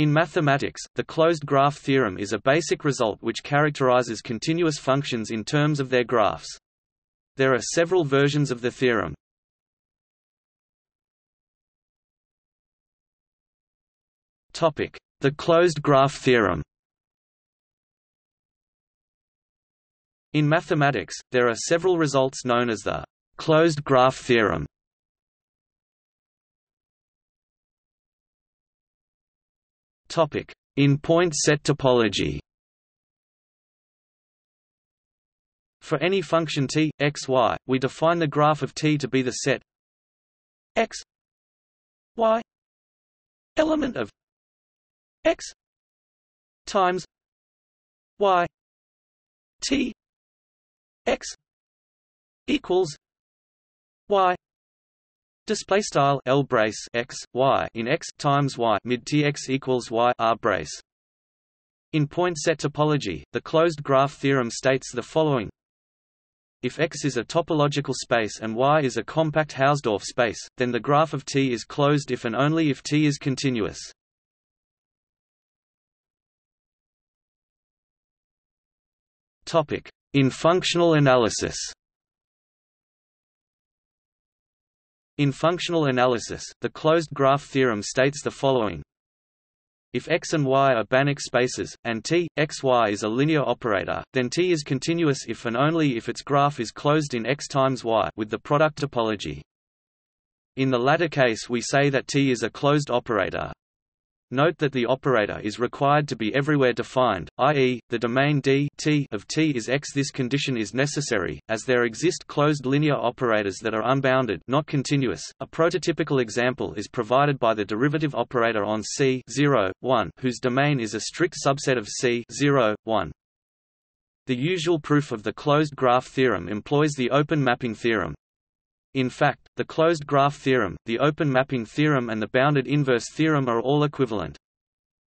In mathematics, the closed graph theorem is a basic result which characterizes continuous functions in terms of their graphs. There are several versions of the theorem. Topic: The closed graph theorem. In mathematics, there are several results known as the closed graph theorem. Topic: In point set topology. For any function t x y, we define the graph of t to be the set x y element of x times y t x equals y. Display style L brace x y in x times y mid t x equals y r brace. In point set topology, the closed graph theorem states the following: if X is a topological space and Y is a compact Hausdorff space, then the graph of T is closed if and only if T is continuous. Topic: In functional analysis. In functional analysis, the closed graph theorem states the following: if X and Y are Banach spaces, and T, X, Y is a linear operator, then T is continuous if and only if its graph is closed in X times Y with the product topology. In the latter case we say that T is a closed operator. Note that the operator is required to be everywhere defined, i.e., the domain D T of T is X. This condition is necessary, as there exist closed linear operators that are unbounded, not continuous. A prototypical example is provided by the derivative operator on C(0,1), whose domain is a strict subset of C(0,1). The usual proof of the closed graph theorem employs the open mapping theorem. In fact, the closed graph theorem, the open mapping theorem and the bounded inverse theorem are all equivalent.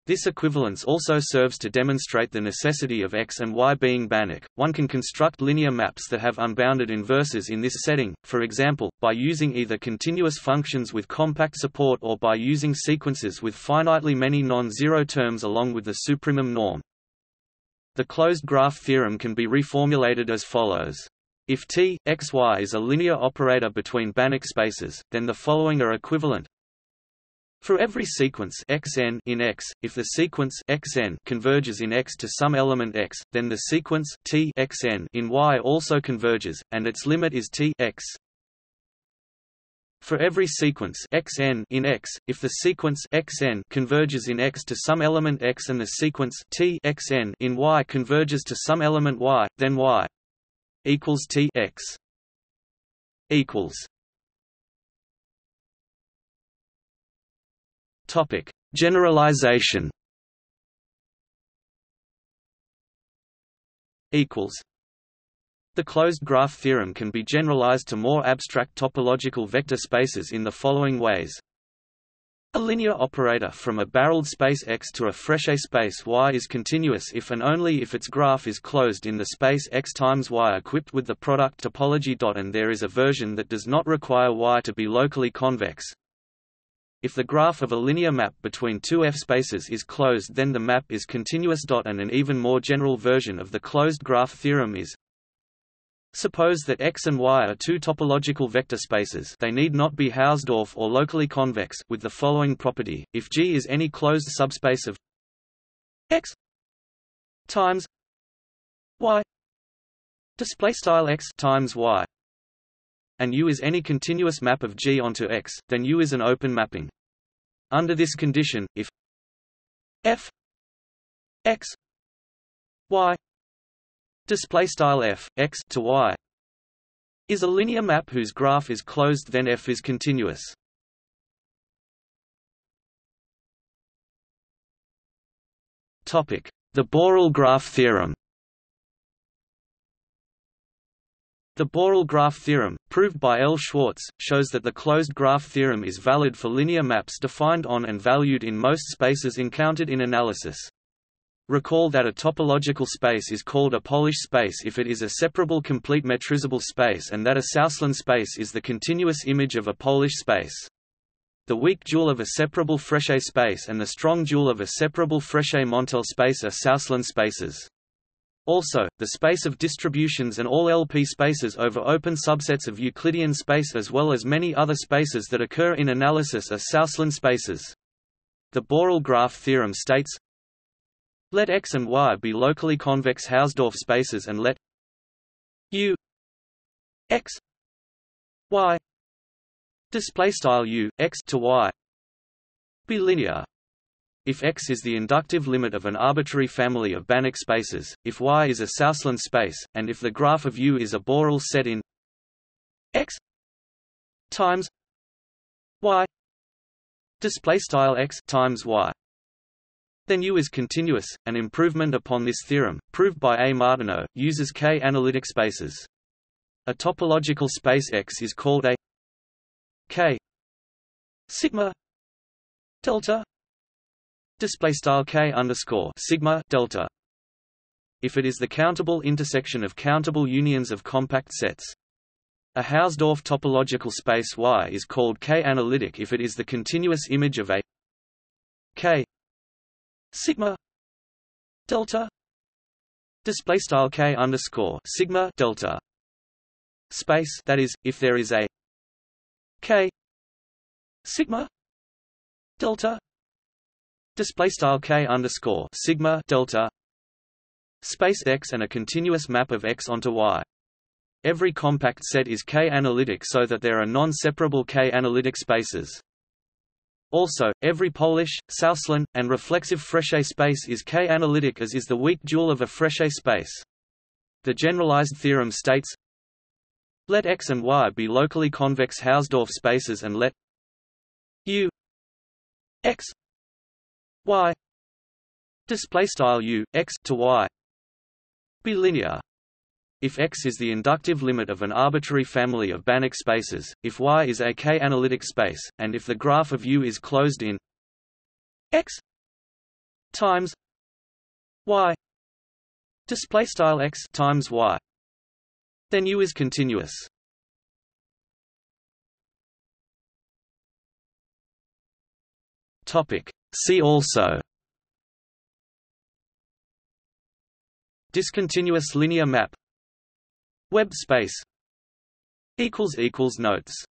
This equivalence also serves to demonstrate the necessity of X and Y being Banach. One can construct linear maps that have unbounded inverses in this setting, for example, by using either continuous functions with compact support or by using sequences with finitely many non-zero terms along with the supremum norm. The closed graph theorem can be reformulated as follows. If T, X, Y is a linear operator between Banach spaces, then the following are equivalent. For every sequence xn in X, if the sequence xn converges in X to some element X, then the sequence T xn in Y also converges, and its limit is T X. For every sequence xn in X, if the sequence xn converges in X to some element X and the sequence T xn in Y converges to some element Y, then Y equals T X equals. Topic: Generalization equals. The closed graph theorem can be generalized to more abstract topological vector spaces in the following ways. A linear operator from a barreled space X to a Fréchet space Y is continuous if and only if its graph is closed in the space X times Y equipped with the product topology. And there is a version that does not require Y to be locally convex. If the graph of a linear map between two F spaces is closed, then the map is continuous. And an even more general version of the closed graph theorem is: suppose that X and Y are two topological vector spaces, they need not be Hausdorff or locally convex, with the following property: if G is any closed subspace of X times Y displaystyle X times Y, and U is any continuous map of G onto X, then U is an open mapping. Under this condition, if F X Y display style f x to y is a linear map whose graph is closed, then f is continuous. Topic: The Borel graph theorem. The Borel graph theorem, proved by L. Schwartz, shows that the closed graph theorem is valid for linear maps defined on and valued in most spaces encountered in analysis. Recall that a topological space is called a Polish space if it is a separable complete metrizable space, and that a Souslin space is the continuous image of a Polish space. The weak dual of a separable Fréchet space and the strong dual of a separable Fréchet-Montel space are Souslin spaces. Also, the space of distributions and all LP spaces over open subsets of Euclidean space as well as many other spaces that occur in analysis are Souslin spaces. The Borel graph theorem states, let X and Y be locally convex Hausdorff spaces and let U X Y display style U X to Y be linear. If X is the inductive limit of an arbitrary family of Banach spaces, if Y is a Souslin space, and if the graph of U is a Borel set in X times Y display style X times Y, then U is continuous. An improvement upon this theorem, proved by A. Martineau, uses K-analytic spaces. A topological space X is called a K sigma delta display style K underscore sigma delta if it is the countable intersection of countable unions of compact sets. A Hausdorff topological space Y is called K-analytic if it is the continuous image of a K sigma delta display style K underscore sigma delta space, that is, if there is a K sigma delta display style K underscore sigma delta space X and a continuous map of X onto Y. Every compact set is K-analytic so that there are non-separable K-analytic spaces. Also, every Polish, Souslin, and reflexive Fréchet space is K-analytic, as is the weak dual of a Fréchet space. The generalized theorem states, let X and Y be locally convex Hausdorff spaces and let U X Y display style U X to Y be linear. If X is the inductive limit of an arbitrary family of Banach spaces, if Y is a K-analytic space, and if the graph of U is closed in X times Y display style X times Y, then U is continuous. Topic. See also: discontinuous linear map, web space. Notes